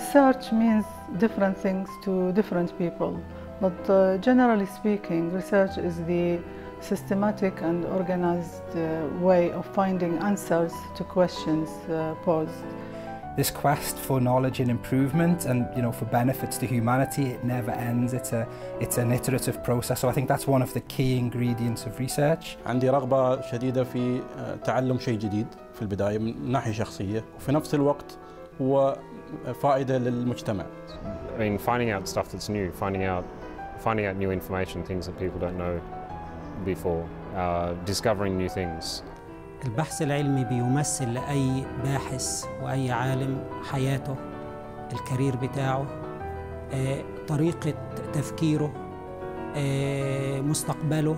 research means different things to different people, but generally speaking, research is the systematic and organized way of finding answers to questions posed. This quest for knowledge and improvement, and for benefits to humanity, it never ends. It's an iterative process. So I think that's one of the key ingredients of research. عندي رغبة شديدة في تعلم شيء جديد في البداية من ناحية شخصية, وفي نفس الوقت هو فائدة للمجتمع. I mean, finding out stuff that's new, finding out new information, things that people don't know before, discovering new things. البحث العلمي بيمثل لأي باحث وأي عالم حياته, الكارير بتاعه, طريقة تفكيره, مستقبله,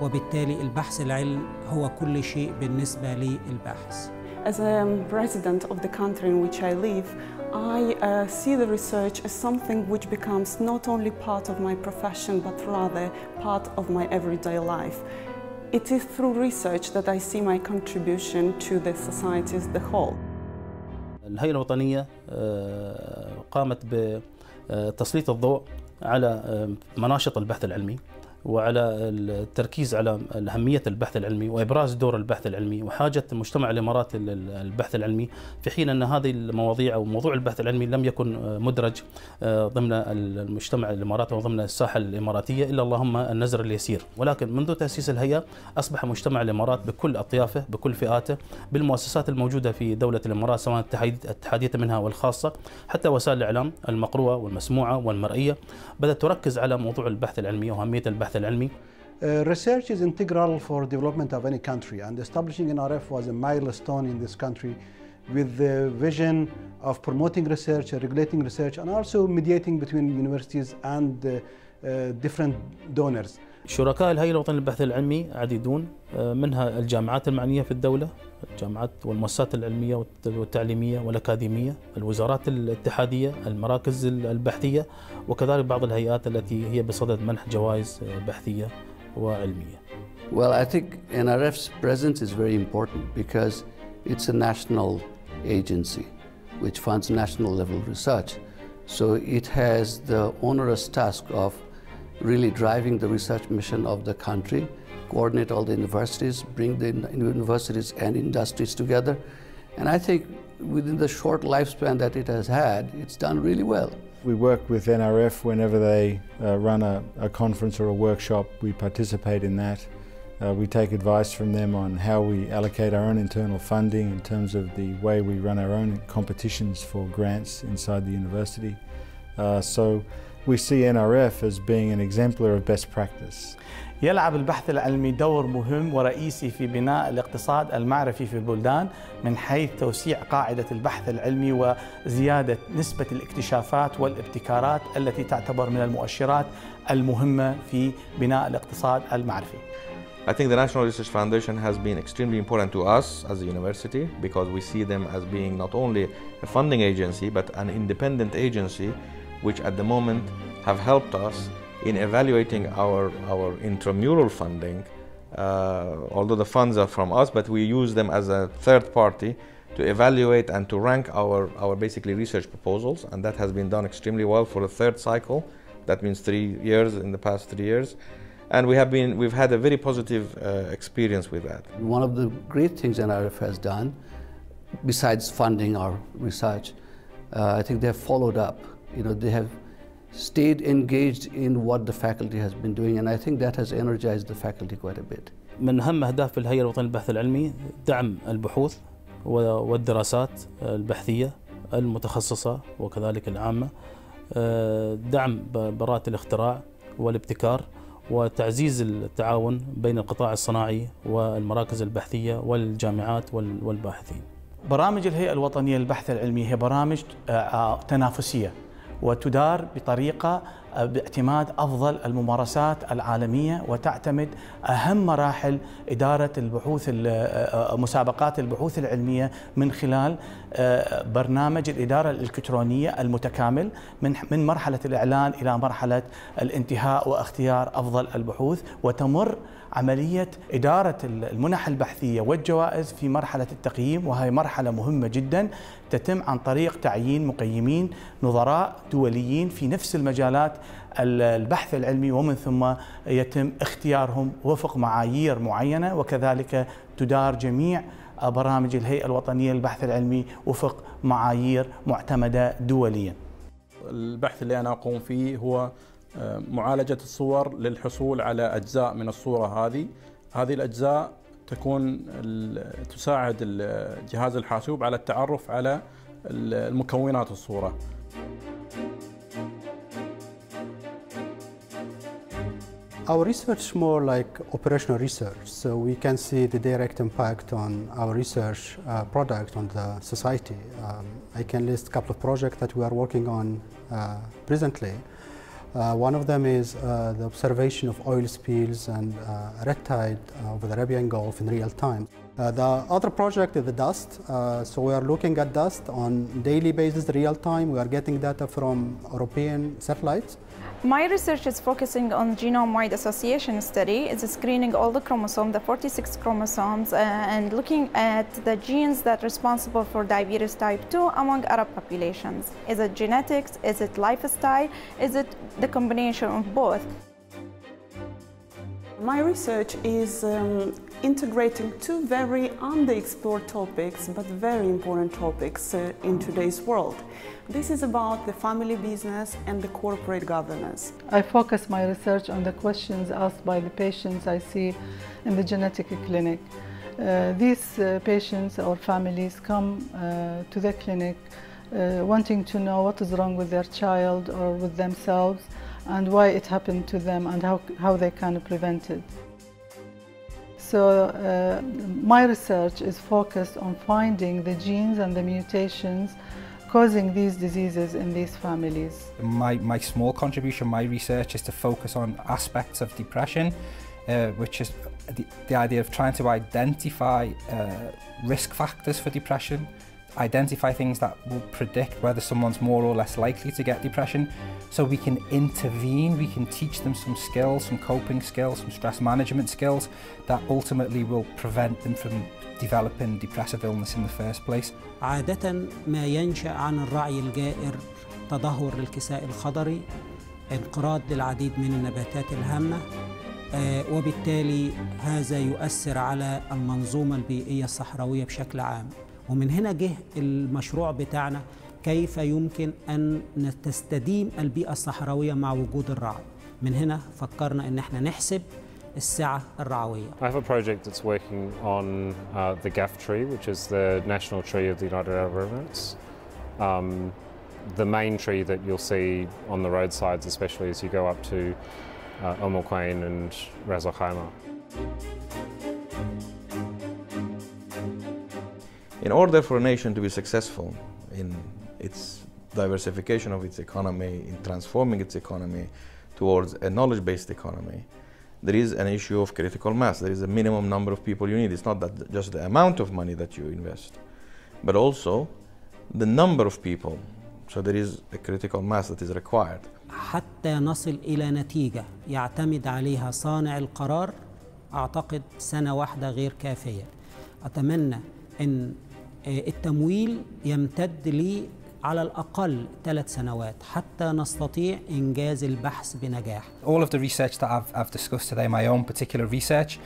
وبالتالي البحث العلمي هو كل شيء بالنسبة للباحث. As a resident of the country in which I live, I see the research as something which becomes not only part of my profession but rather part of my everyday life. It is through research that I see my contribution to the society as the whole. الهيئة الوطنية قامت بتسليط الضوء على مناشط البحث العلمي وعلى التركيز على أهمية البحث العلمي وإبراز دور البحث العلمي وحاجة مجتمع الإمارات للبحث العلمي, في حين أن هذه المواضيع أو موضوع البحث العلمي لم يكن مدرج ضمن المجتمع الإماراتي وضمن الساحة الإماراتية إلا اللهم النزر اليسير. ولكن منذ تأسيس الهيئة أصبح مجتمع الإمارات بكل أطيافه بكل فئاته بالمؤسسات الموجودة في دولة الإمارات, سواء الاتحادية منها والخاصة حتى وسائل الإعلام المقروءة والمسموعة والمرئية, بدأت تركز على موضوع البحث العلمي وأهمية البحث العلمي. Research is integral for development of any country, and establishing NRF was a milestone in this country with the vision of promoting research, regulating research, and also mediating between universities and different donors. شركاء الهيئة الوطنية للبحث العلمي عديدون, منها الجامعات المعنية في الدولة, الجامعات والمؤسسات العلمية والتعليمية والأكاديمية, الوزارات الاتحادية, المراكز البحثية, وكذلك بعض الهيئات التي هي بصدد منح جوائز بحثية وعلمية. Well, I think NRF's presence is very important because it's a national agency which funds national level research. So it has the onerous task of really driving the research mission of the country, coordinate all the universities, bring the universities and industries together. And I think within the short lifespan that it has had, it's done really well. We work with NRF whenever they run a conference or a workshop. We participate in that. We take advice from them on how we allocate our own internal funding in terms of the way we run our own competitions for grants inside the university. So we see NRF as being an exemplar of best practice. يلعب البحث العلمي دور مهم ورئيسي في بناء الاقتصاد المعرفي في البلدان من حيث توسيع قاعدة البحث العلمي وزيادة نسبة الاكتشافات والابتكارات التي تعتبر من المؤشرات المهمة في بناء الاقتصاد المعرفي. I think the National Research Foundation has been extremely important to us as a university because we see them as being not only a funding agency but an independent agency which at the moment have helped us in evaluating our intramural funding, although the funds are from us, but we use them as a third party to evaluate and to rank our basically research proposals, and that has been done extremely well for the third cycle. That means 3 years, in the past 3 years. And we've had a very positive experience with that. One of the great things NRF has done, besides funding our research, I think they have followed up. They have stayed engaged in what the faculty has been doing, and I think that has energized the faculty quite a bit. من أهم أهداف الهيئة الوطنية للبحث العلمي دعم البحوث والدراسات البحثية المتخصصة وكذلك العامة, دعم براءة الاختراع والابتكار, وتعزيز التعاون بين القطاع الصناعي والمراكز البحثية والجامعات والباحثين. برامج الهيئة الوطنية للبحث العلمي هي برامج تنافسية وتدار بطريقة باعتماد أفضل الممارسات العالمية، وتعتمد أهم مراحل إدارة البحوث مسابقات البحوث العلمية من خلال برنامج الإدارة الإلكترونية المتكامل من مرحلة الإعلان إلى مرحلة الانتهاء واختيار أفضل البحوث، وتمر عملية إدارة المنح البحثية والجوائز في مرحلة التقييم، وهي مرحلة مهمة جدا تتم عن طريق تعيين مقيمين نظراء دوليين في نفس المجالات البحث العلمي، ومن ثم يتم اختيارهم وفق معايير معينة، وكذلك تدار جميع برامج الهيئة الوطنية للبحث العلمي وفق معايير معتمدة دوليا. البحث اللي أنا أقوم فيه هو معالجة الصور للحصول على أجزاء من الصورة هذه الأجزاء تكون تساعد جهاز الحاسوب على التعرف على المكونات الصورة. Our research is more like operational research, so we can see the direct impact on our research product on the society. I can list a couple of projects that we are working on presently. One of them is the observation of oil spills and red tide over the Arabian Gulf in real time. The other project is the DUST, so we are looking at DUST on daily basis, real time. We are getting data from European satellites. My research is focusing on genome-wide association study. It's screening all the chromosomes, the 46 chromosomes, and looking at the genes that are responsible for diabetes type 2 among Arab populations. Is it genetics? Is it lifestyle? Is it the combination of both? My research is integrating two very underexplored topics, but very important topics in today's world. This is about the family business and the corporate governance. I focus my research on the questions asked by the patients I see in the genetic clinic. These patients or families come to the clinic wanting to know what is wrong with their child or with themselves, and why it happened to them, and how they can prevent it. So my research is focused on finding the genes and the mutations causing these diseases in these families. My small contribution, my research, is to focus on aspects of depression, which is the idea of trying to identify risk factors for depression, identify things that will predict whether someone's more or less likely to get depression, so we can intervene, we can teach them some skills, some coping skills, some stress management skills that ultimately will prevent them from developing depressive illness in the first place. عادة ما ينشأ عن الرعي الجائر تدهور للكساء الخضري، انقراض للعديد من النباتات الهامة، وبالتالي هذا يؤثر على المنظومة البيئية الصحراوية بشكل عام. ومن هنا جه المشروع بتاعنا، كيف يمكن أن تستديم البيئة الصحراوية مع وجود الرعي. من هنا فكرنا إن احنا نحسب السعة الرعوية. I have a project that's working on the GAF tree, which is the national tree of the United Arab Emirates. The main tree that you'll see on the roadsides, especially as you go up to Umm Al Quwain and Ras Al Khaimah. In order for a nation to be successful in its diversification of its economy, in transforming its economy towards a knowledge-based economy, there is an issue of critical mass. There is a minimum number of people you need. It's not that just the amount of money that you invest, but also the number of people. So there is a critical mass that is required. حتى نصل إلى نتيجة يعتمد عليها صانع القرار، أعتقد سنة واحدة غير كافية. أتمنى أن التمويل يمتد لي على الأقل 3 سنوات حتى نستطيع إنجاز البحث بنجاح. All of the research that I've discussed today, my own particular research,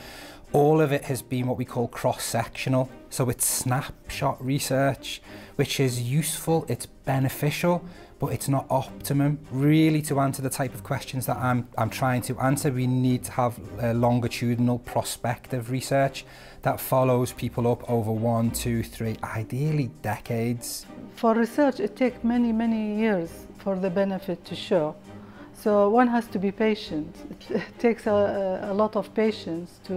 all of it has been what we call cross-sectional. So it's snapshot research, which is useful, it's beneficial, but it's not optimum. Really, to answer the type of questions that I'm trying to answer, we need to have longitudinal prospective research that follows people up over 1, 2, 3, ideally decades. For research, it takes many, many years for the benefit to show. So one has to be patient. It takes a lot of patience to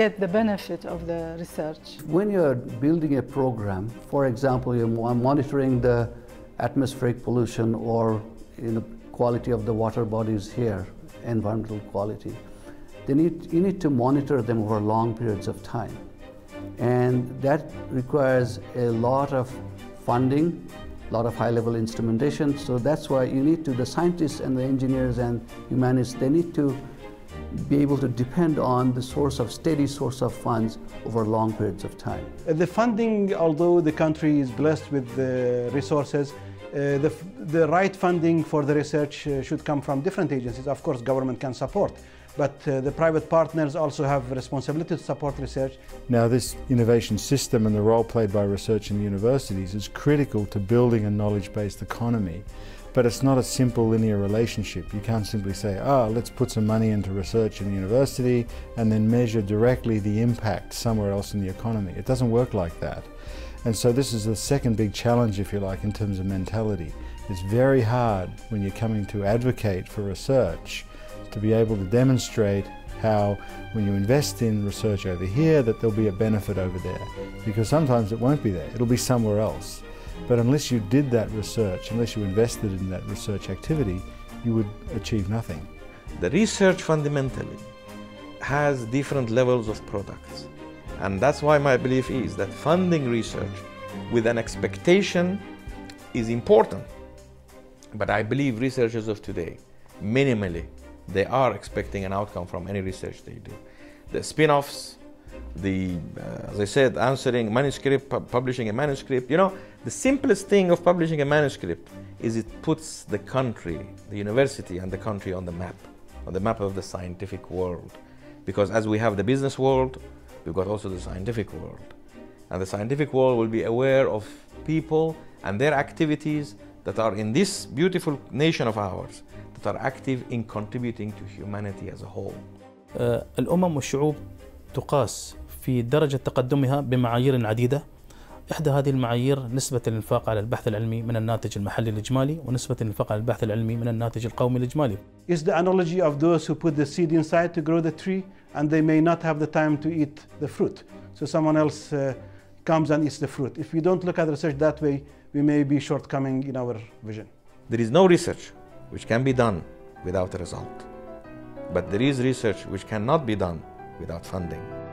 get the benefit of the research. When you're building a program, for example, you're monitoring the atmospheric pollution or quality of the water bodies here, environmental quality, you need to monitor them over long periods of time. And that requires a lot of funding, a lot of high-level instrumentation. So that's why you need to, the scientists and the engineers and humanists, they need to be able to depend on the source of steady source of funds over long periods of time. The funding, although the country is blessed with the resources, the right funding for the research should come from different agencies. Of course, government can support, but the private partners also have responsibility to support research. Now, this innovation system and the role played by research in universities is critical to building a knowledge-based economy. But it's not a simple linear relationship. You can't simply say, ah, let's put some money into research in the university and then measure directly the impact somewhere else in the economy. It doesn't work like that. And so this is the second big challenge, if you like, in terms of mentality. It's very hard when you're coming to advocate for research to be able to demonstrate how when you invest in research over here that there'll be a benefit over there. Because sometimes it won't be there, it'll be somewhere else. But unless you did that research, unless you invested in that research activity, you would achieve nothing. The research fundamentally has different levels of products. And that's why my belief is that funding research with an expectation is important. But I believe researchers of today, minimally, they are expecting an outcome from any research they do. The spin-offs, as I said, answering manuscript, publishing a manuscript. You know, the simplest thing of publishing a manuscript is it puts the country, the university and the country on the map of the scientific world. Because as we have the business world, we've got also the scientific world. And the scientific world will be aware of people and their activities that are in this beautiful nation of ours, that are active in contributing to humanity as a whole. والشعوب تقاس في درجة تقدمها بمعايير عديدة. إحدى هذه المعايير نسبة الإنفاق على البحث العلمي من الناتج المحلي الإجمالي ونسبة الإنفاق على البحث العلمي من الناتج القومي الإجمالي. It's the analogy of those who put the seed inside to grow the tree and they may not have the time to eat the fruit. So someone else comes and eats the fruit. If we don't look at research that way, we may be shortcoming in our vision. There is no research which can be done without a result. But there is research which cannot be done without funding.